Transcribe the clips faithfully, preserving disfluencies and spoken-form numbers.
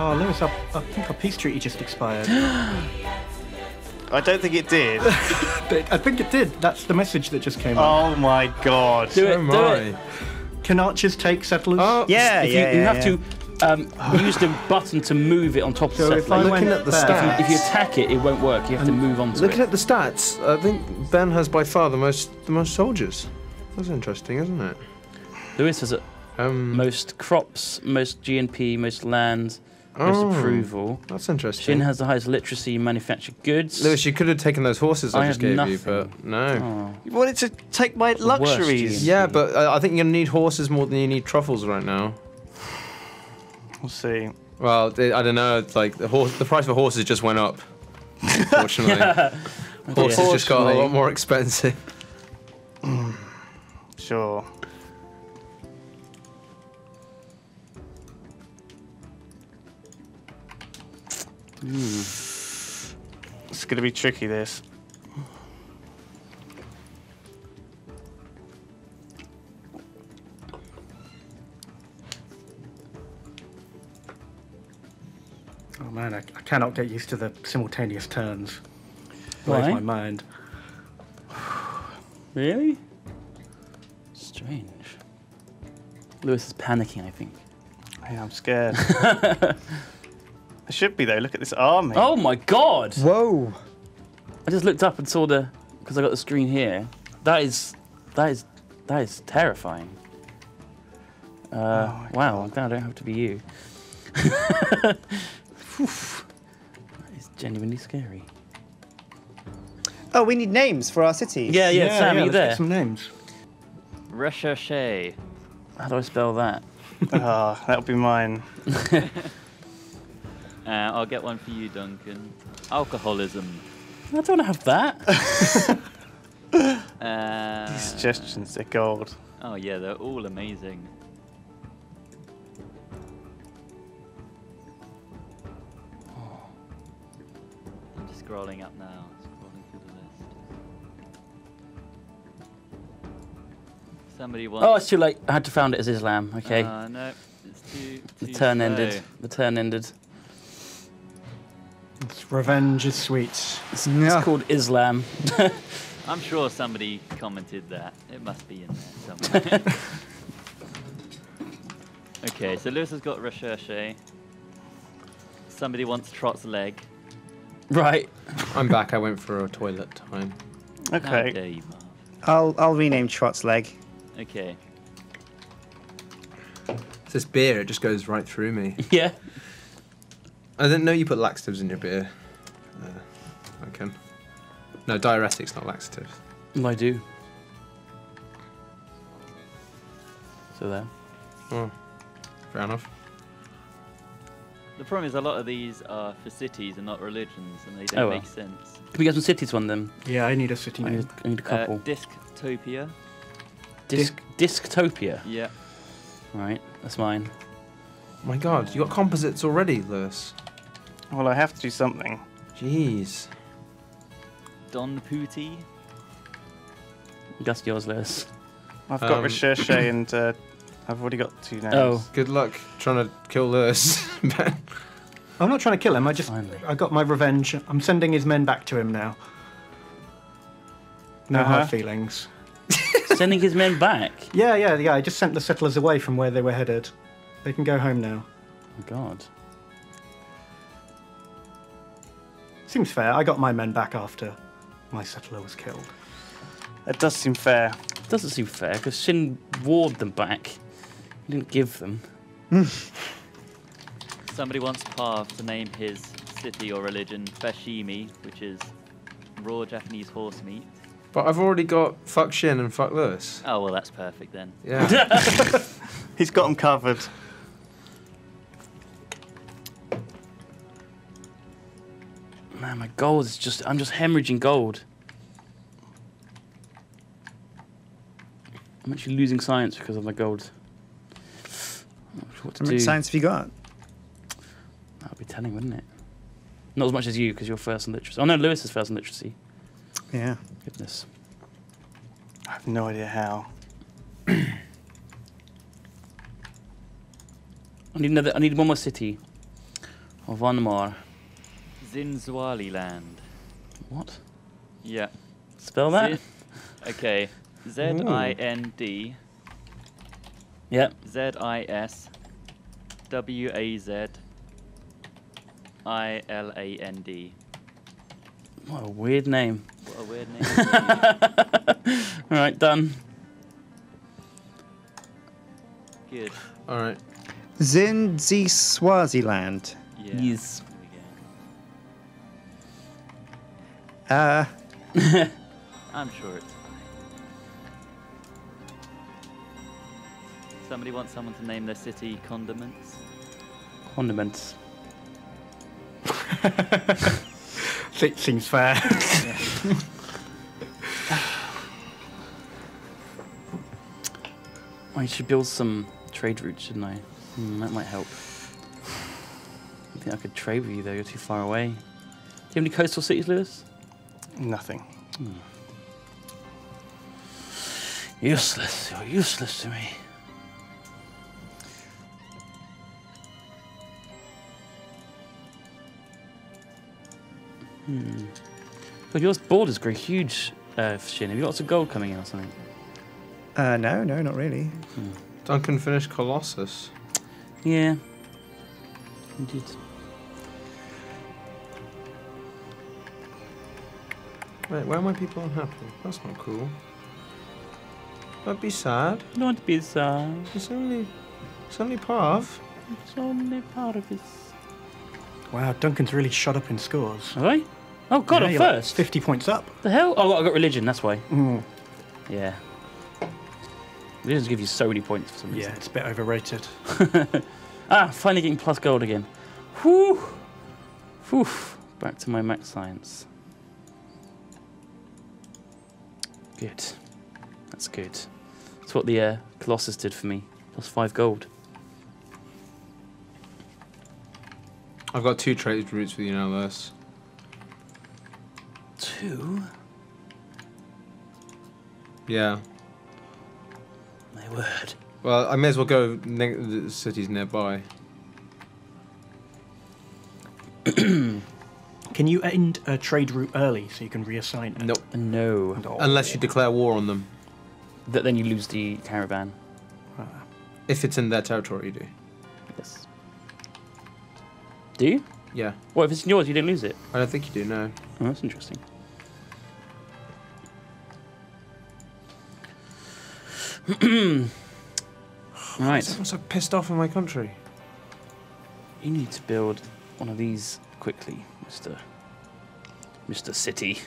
Oh, Lewis, I, I think our peace treaty just expired. I don't think it did. But I think it did. That's the message that just came out. Oh, up. My God. Do it, oh do it. Can archers take settlers? Oh, yeah, if yeah, you, yeah, you have yeah. to um, oh. use the button to move it on top so of the settlers. Looking at the stats. If you, if you attack it, it won't work. You have and to move on to looking it. Looking at the stats, I think Ben has by far the most, the most soldiers. That's interesting, isn't it? Lewis has a, um, most crops, most G N P, most land. Oh, approval. That's interesting. Sjin has the highest literacy, manufactured goods. Lewis, you could have taken those horses I, I just gave nothing. you, but no. Oh. You wanted to take my luxuries. Yeah, but uh, I think you're going to need horses more than you need truffles right now. We'll see. Well, they, I don't know. It's like the, horse, the price of horses just went up, unfortunately. Yeah. Horses yeah. just got a lot more expensive. Sure. Mm. It's going to be tricky, this. Oh man, I, I cannot get used to the simultaneous turns. Why? Blows my mind. Really? Strange. Lewis is panicking, I think. Yeah, I'm scared. I should be, though. Look at this army. Oh, my God. Whoa. I just looked up and saw the... Because I got the screen here. That is... That is... That is terrifying. Uh, oh wow, I'm glad I don't have to be you. That is genuinely scary. Oh, we need names for our city. Yeah, yeah, yeah Sam, yeah, are you there? Get some names. Recherche. How do I spell that? Ah, oh, that'll be mine. Uh, I'll get one for you, Duncan. Alcoholism. I don't have that. uh, These suggestions are gold. Oh, yeah, they're all amazing. Oh. I'm just scrolling up now. Scrolling through the list. Somebody wants... Oh, it's too late. I had to found it as Islam. Okay. Uh, no, it's too, too The turn slow. ended. The turn ended. It's revenge is sweet. It's, yeah. it's called Islam. I'm sure somebody commented that. It must be in there somewhere. Okay, so Lewis has got Recherche. Somebody wants Trot's leg. Right. I'm back. I went for a toilet time. Okay. okay I'll I'll rename Trot's leg. Okay. It's this beer. It just goes right through me. Yeah. I didn't know you put laxatives in your beer. Uh, I can. No, diuretics, not laxatives. I do. So there. Oh, fair enough. The problem is a lot of these are for cities and not religions, and they don't oh, well. make sense. Can we get some cities one then? Yeah, I need a city name. I need, I need a couple. Uh, Disctopia. Disc Disctopia. Yeah. Right, that's mine. Oh my God, you got composites already, Lewis. Well, I have to do something. Jeez. Don Pooty. That's yours, Lewis. I've got um, Recherche and uh, I've already got two names. Oh, good luck trying to kill Lewis. I'm not trying to kill him. I just Finally. I got my revenge. I'm sending his men back to him now. No uh-huh. hard feelings. Sending his men back? Yeah, yeah, yeah. I just sent the settlers away from where they were headed. They can go home now. Oh, God. Seems fair. I got my men back after my settler was killed. It does seem fair. It doesn't seem fair, because Sjin warred them back. He didn't give them. Somebody wants Parv to name his city or religion Fashimi, which is raw Japanese horse meat. But I've already got fuck Sjin and fuck Lewis. Oh, well, that's perfect then. Yeah. He's got them covered. Man, my gold is just... I'm just hemorrhaging gold. I'm actually losing science because of my gold. I'm not sure what to do. How much science have you got? That would be telling, wouldn't it? Not as much as you, because you're first in literacy. Oh, no, Lewis is first in literacy. Yeah. Goodness. I have no idea how. I need another... I need one more city. Or one more. Zindziswaziland. What? Yeah. Spell that? Z okay. Z I N D. Yeah. Z I S W A Z I L A N D. What a weird name. What a weird name. Alright, done. Good. Alright. Zindziswaziland. Yeah. Yes. Uh. I'm sure it's fine. Somebody wants someone to name their city condiments? Condiments. Seems fair. I should build some trade routes, shouldn't I? Mm, that might help. I think I could trade with you though, you're too far away. Do you have any coastal cities, Lewis? Nothing. Hmm. Useless, you're useless to me. Hmm. Look, your border's grew huge, uh, Sjin. Have you got lots of gold coming in or something? Uh, no, no, not really. Hmm. Duncan finished Colossus. Yeah. Indeed. Wait, why are my people unhappy? That's not cool. Don't be sad. Don't be sad. It's only... It's only Parv. It's only Parvis. Wow, Duncan's really shot up in scores. Have I? Oh god, yeah, I'm first! Like fifty points up. The hell? Oh, I got religion, that's why. Mm. Yeah. Religions give you so many points for some reason. Yeah, it's a bit overrated. Ah, finally getting plus gold again. Whew! Whew! Back to my max science. Good. That's good. That's what the uh, Colossus did for me. Plus five gold. I've got two trade routes with you now, Lewis. Two? Yeah. My word. Well, I may as well go to the cities nearby. Can you end a trade route early so you can reassign it? Nope. No. No. Unless you declare war on them. That then you lose the caravan. Uh. If it's in their territory, you do. Yes. Do you? Yeah. Well, if it's in yours, you don't lose it. I don't think you do, no. Oh, that's interesting. Right. I'm so pissed off in my country. You need to build one of these quickly, Mister Mister City.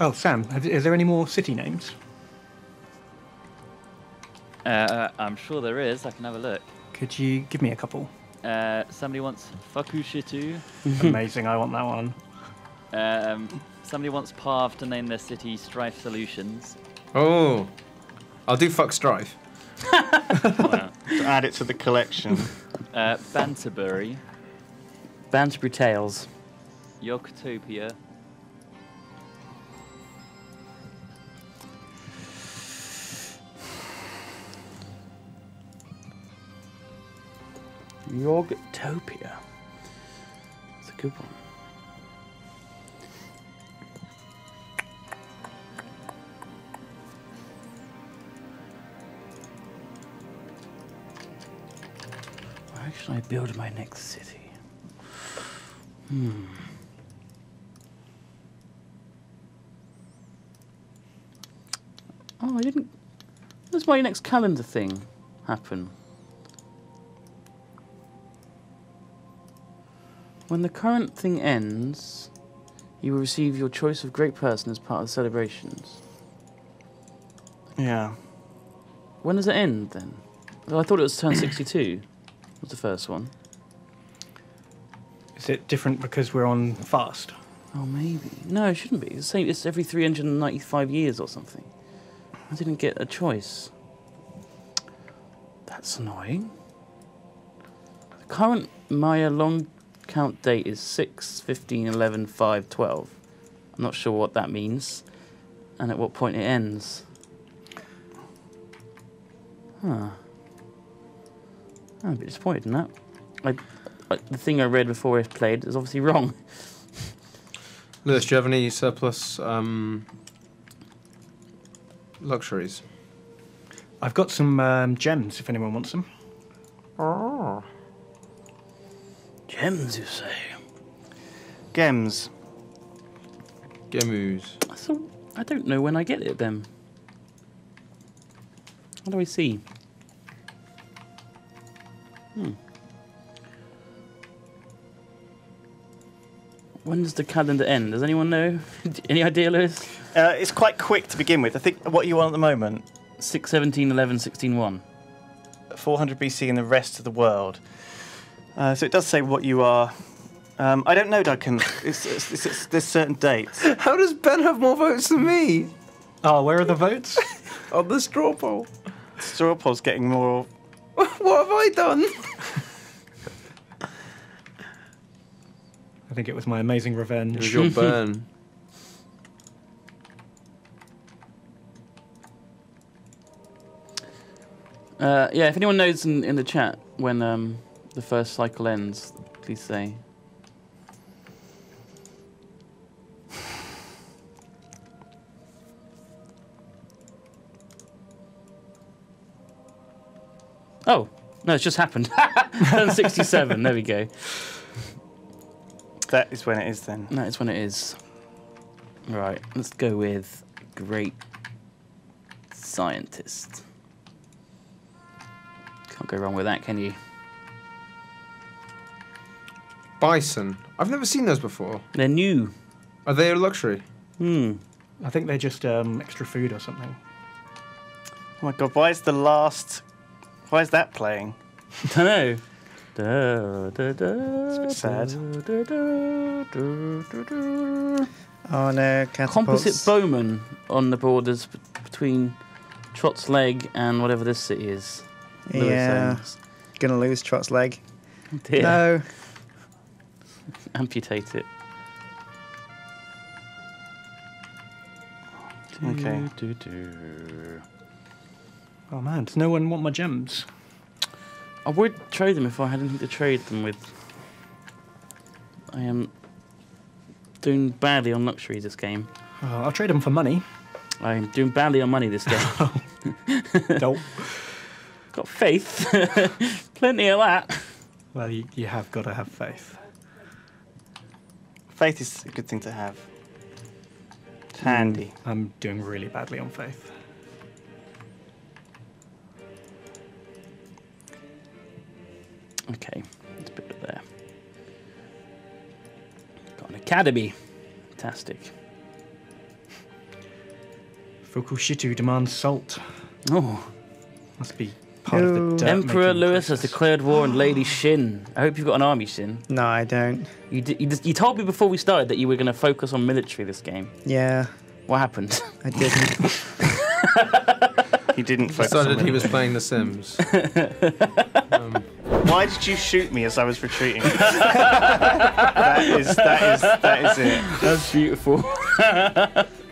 Oh, Sam, have, is there any more city names? Uh, I'm sure there is. I can have a look. Could you give me a couple? Uh, somebody wants Fukushitsu. Amazing, I want that one. Um, somebody wants Parv to name their city Strife Solutions. Oh, I'll do Fuck Strife. Wow. To add it to the collection. Uh, Banterbury. Banterbury Tales. Yogtopia. Yogtopia. It's a good one. Where should I build my next city? Hmm. Oh, I didn't. Where's my next calendar thing happen? When the current thing ends, you will receive your choice of great person as part of the celebrations. Yeah. When does it end, then? Well, I thought it was turn sixty-two was the first one. Is it different because we're on fast? Oh, maybe. No, it shouldn't be. It's the same. It's every three hundred ninety-five years or something. I didn't get a choice. That's annoying. The current Maya long... count date is six, fifteen, eleven, five, twelve. I'm not sure what that means. and at what point it ends. Huh. I'm a bit disappointed in that. I, I, the thing I read before I played is obviously wrong. Lewis, do you have any surplus um, luxuries? I've got some um, gems, if anyone wants them. Oh. Gems, you say? Gems. Gemus. So, I don't know when I get it, then. What do we see? Hmm. When does the calendar end? Does anyone know? Any idea, Lewis? Uh, it's quite quick to begin with. I think, what are you on at the moment? six, seventeen, eleven, sixteen, one. four hundred B C and the rest of the world. Uh, so it does say what you are. Um, I don't know, Duncan. It's, it's, it's, it's, there's certain dates. How does Ben have more votes than me? Oh, where are the votes? On the straw poll. Straw poll's getting more... What have I done? I think it was my amazing revenge. It was your burn. uh, yeah, if anyone knows in, in the chat when um, the first cycle ends, please say. Oh, no, it's just happened. sixty-seven, there we go. That is when it is, then. That is when it is. Right, let's go with Great Scientist. Can't go wrong with that, can you? Bison. I've never seen those before. They're new. Are they a luxury? Hmm. I think they're just um, extra food or something. Oh my god, why is the last... Why is that playing? I don't know. Da, da, da, it's a bit sad. Da, da, da, da, da. Oh no, catapults. Composite bowman on the borders between Trot's Leg and whatever this city is. Lewis yeah, owns. Gonna lose Trot's Leg. Oh dear. No. Amputate it. Okay. Do, do, do. Oh man, does no one want my gems? I would trade them if I had anything to trade them with. I am doing badly on luxuries this game. Oh, I'll trade them for money. I am doing badly on money this game. Nope. Got faith. Plenty of that. Well, you, you have got to have faith. Faith is a good thing to have. It's handy. Mm, I'm doing really badly on faith. Okay, let's put it there. Got an academy. Fantastic. Fukushitsu demands salt. Oh. Must be part oh. of the dirt. Emperor Lewis process. Has declared war on Lady Sjin. I hope you've got an army, Sjin. No, I don't. You, d you, you told me before we started that you were going to focus on military this game. Yeah. What happened? I didn't. He didn't focus on military. I decided he was playing The Sims. um. Why did you shoot me as I was retreating? that is, that is, that is it. That's beautiful.